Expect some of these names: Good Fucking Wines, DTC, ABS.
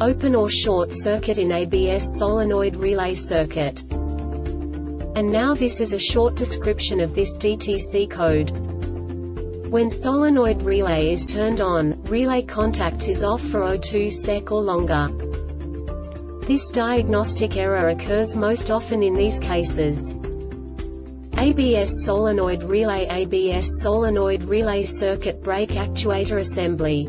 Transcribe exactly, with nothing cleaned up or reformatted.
open or short circuit in A B S solenoid relay circuit. And now this is a short description of this D T C code. When solenoid relay is turned on, relay contact is off for zero point two seconds or longer. This diagnostic error occurs most often in these cases: A B S solenoid relay, A B S solenoid relay circuit, brake actuator assembly.